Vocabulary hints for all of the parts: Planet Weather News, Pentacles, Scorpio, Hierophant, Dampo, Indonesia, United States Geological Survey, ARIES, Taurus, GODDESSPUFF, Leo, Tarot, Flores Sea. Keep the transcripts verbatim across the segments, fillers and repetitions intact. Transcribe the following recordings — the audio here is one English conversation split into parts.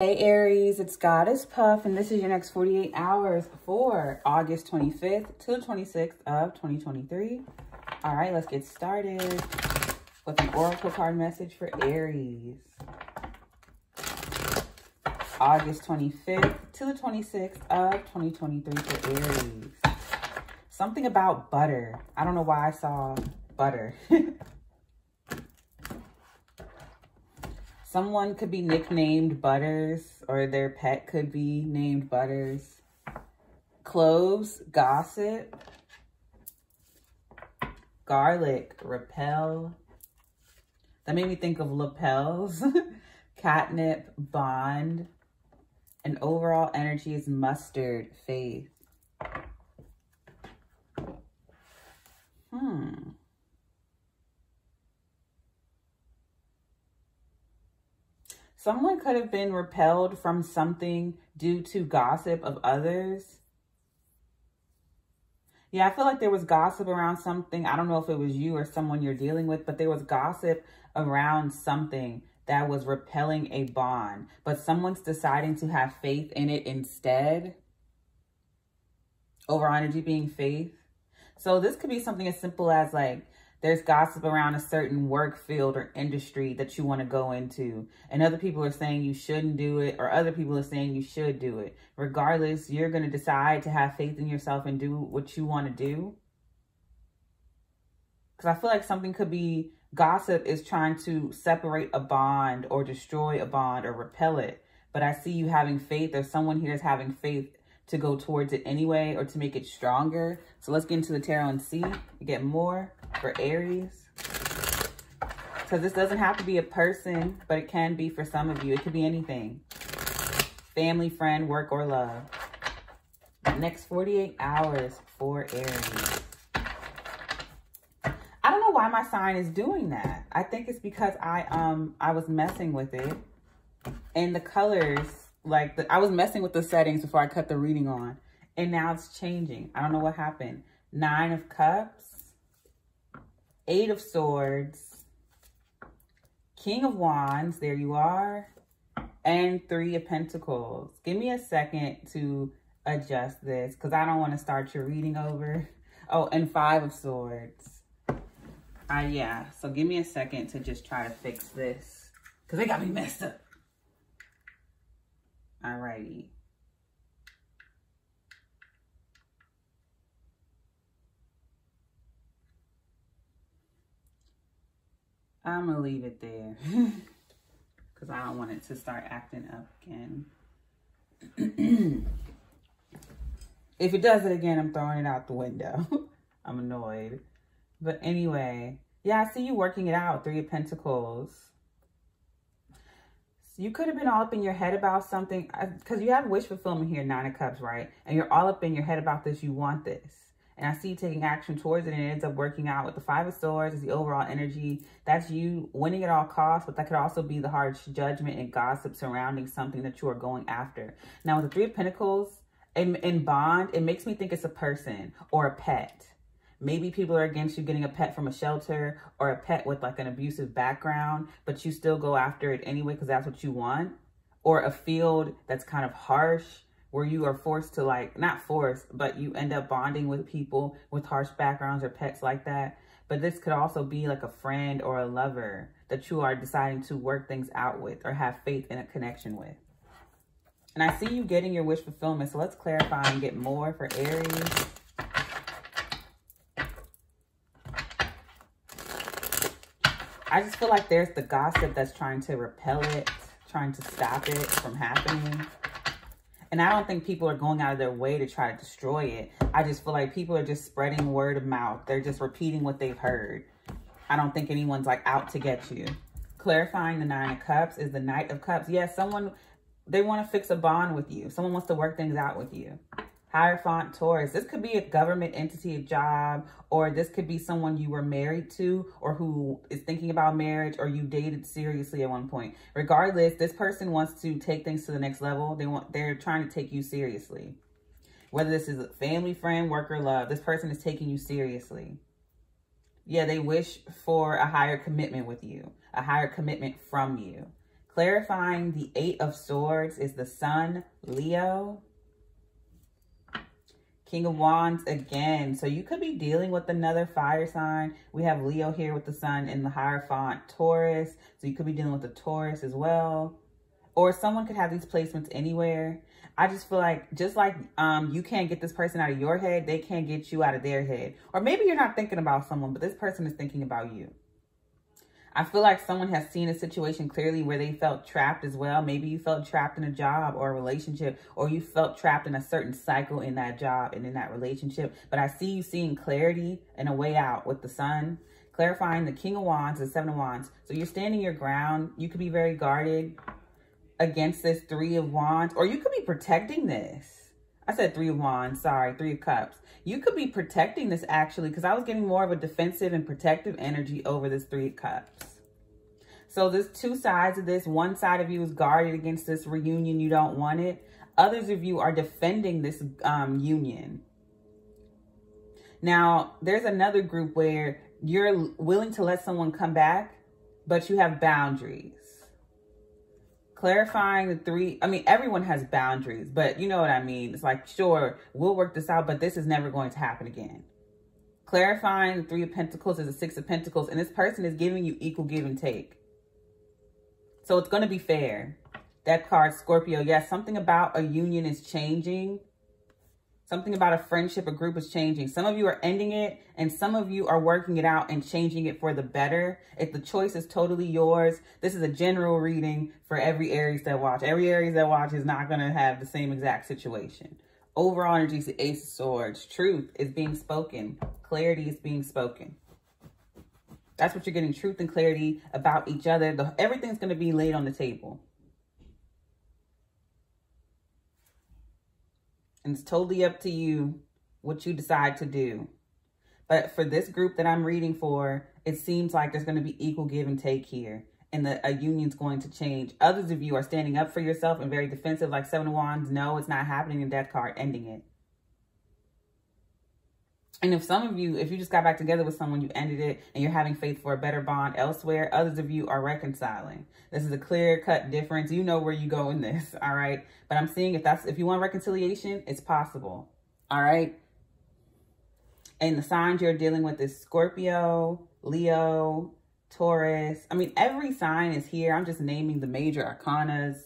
Hey Aries, it's Goddess Puff, and this is your next forty-eight hours for August twenty-fifth to the twenty-sixth of twenty twenty-three. All right, let's get started with an oracle card message for Aries. August twenty-fifth to the twenty-sixth of twenty twenty-three for Aries. Something about butter. I don't know why I saw butter. Someone could be nicknamed Butters, or their pet could be named Butters. Cloves, gossip. Garlic, repel. That made me think of lapels. Catnip, bond. And overall energy is mustard, faith. Hmm. Someone could have been repelled from something due to gossip of others. Yeah, I feel like there was gossip around something. I don't know if it was you or someone you're dealing with, but there was gossip around something that was repelling a bond. But someone's deciding to have faith in it instead. Overall energy being faith. So this could be something as simple as like, there's gossip around a certain work field or industry that you want to go into. And other people are saying you shouldn't do it, or other people are saying you should do it. Regardless, you're going to decide to have faith in yourself and do what you want to do. Because I feel like something could be, gossip is trying to separate a bond or destroy a bond or repel it. But I see you having faith, or someone here is having faith to go towards it anyway, or to make it stronger. So let's get into the tarot and see. You get more for Aries. So this doesn't have to be a person, but it can be for some of you. It could be anything. Family, friend, work, or love. Next forty-eight hours for Aries. I don't know why my sign is doing that. I think it's because I um I was messing with it. And the colors, like the, I was messing with the settings before I cut the reading on, and now it's changing. I don't know what happened. Nine of Cups, Eight of Swords, King of Wands, there you are, and Three of Pentacles. Give me a second to adjust this because I don't want to start your reading over. Oh, and Five of Swords. Ah, uh, yeah. So give me a second to just try to fix this because they got me messed up. Alrighty. I'm gonna leave it there because I don't want it to start acting up again. If it does it again, I'm throwing it out the window. I'm annoyed. But anyway, yeah, I see you working it out. Three of Pentacles. You could have been all up in your head about something because you have wish fulfillment here, Nine of Cups, right? And you're all up in your head about this. You want this. And I see you taking action towards it, and it ends up working out with the Five of Swords as the overall energy. That's you winning at all costs, but that could also be the harsh judgment and gossip surrounding something that you are going after. Now, with the Three of Pentacles and, and bond, it makes me think it's a person or a pet. Maybe people are against you getting a pet from a shelter or a pet with like an abusive background, but you still go after it anyway because that's what you want. Or a field that's kind of harsh where you are forced to like, not forced, but you end up bonding with people with harsh backgrounds or pets like that. But this could also be like a friend or a lover that you are deciding to work things out with or have faith in a connection with. And I see you getting your wish fulfillment. So let's clarify and get more for Aries. I just feel like there's the gossip that's trying to repel it, trying to stop it from happening. And I don't think people are going out of their way to try to destroy it. I just feel like people are just spreading word of mouth. They're just repeating what they've heard. I don't think anyone's like out to get you. Clarifying the Nine of Cups is the Knight of Cups. Yes, yeah, someone, they want to fix a bond with you. Someone wants to work things out with you. Hierophant, Taurus. This could be a government entity, a job, or this could be someone you were married to or who is thinking about marriage or you dated seriously at one point. Regardless, this person wants to take things to the next level. They want, they're trying to take you seriously. Whether this is a family, friend, work, or love, this person is taking you seriously. Yeah, they wish for a higher commitment with you, a higher commitment from you. Clarifying the Eight of Swords is the Sun, Leo. King of Wands again. So you could be dealing with another fire sign. We have Leo here with the Sun in the Hierophant, Taurus. So you could be dealing with a Taurus as well. Or someone could have these placements anywhere. I just feel like, just like um, you can't get this person out of your head, they can't get you out of their head. Or maybe you're not thinking about someone, but this person is thinking about you. I feel like someone has seen a situation clearly where they felt trapped as well. Maybe you felt trapped in a job or a relationship, or you felt trapped in a certain cycle in that job and in that relationship. But I see you seeing clarity and a way out with the Sun. Clarifying the King of Wands and Seven of Wands. So you're standing your ground. You could be very guarded against this Three of Wands, or you could be protecting this. I said Three of Wands, sorry, Three of Cups. You could be protecting this actually, because I was getting more of a defensive and protective energy over this Three of Cups. So there's two sides of this. One side of you is guarded against this reunion. You don't want it. Others of you are defending this um, union. Now, there's another group where you're willing to let someone come back, but you have boundaries. Clarifying the three, I mean, everyone has boundaries, but you know what I mean? It's like, sure, we'll work this out, but this is never going to happen again. Clarifying the Three of Pentacles is the Six of Pentacles, and this person is giving you equal give and take. So it's going to be fair. That card, Scorpio, yes, something about a union is changing. Something about a friendship, a group is changing. Some of you are ending it, and some of you are working it out and changing it for the better. If the choice is totally yours, this is a general reading for every Aries that watch. Every Aries that watch is not going to have the same exact situation. Overall energy is the Ace of Swords. Truth is being spoken. Clarity is being spoken. That's what you're getting, truth and clarity about each other. The, everything's going to be laid on the table. And it's totally up to you what you decide to do. But for this group that I'm reading for, it seems like there's going to be equal give and take here. And the, a union's going to change. Others of you are standing up for yourself and very defensive, like Seven of Wands. No, it's not happening, in that card, ending it. And if some of you, if you just got back together with someone, you ended it and you're having faith for a better bond elsewhere, others of you are reconciling. This is a clear-cut difference. You know where you go in this, all right? But I'm seeing if that's, if you want reconciliation, it's possible, all right? And the signs you're dealing with is Scorpio, Leo, Taurus. I mean, every sign is here. I'm just naming the major arcanas.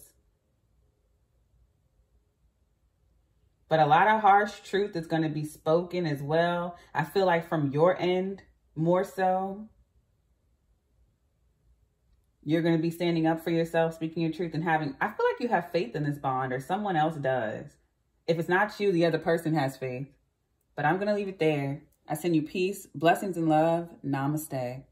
But a lot of harsh truth is going to be spoken as well. I feel like from your end, more so. You're going to be standing up for yourself, speaking your truth, and having, I feel like you have faith in this bond, or someone else does. If it's not you, the other person has faith. But I'm going to leave it there. I send you peace, blessings, and love. Namaste.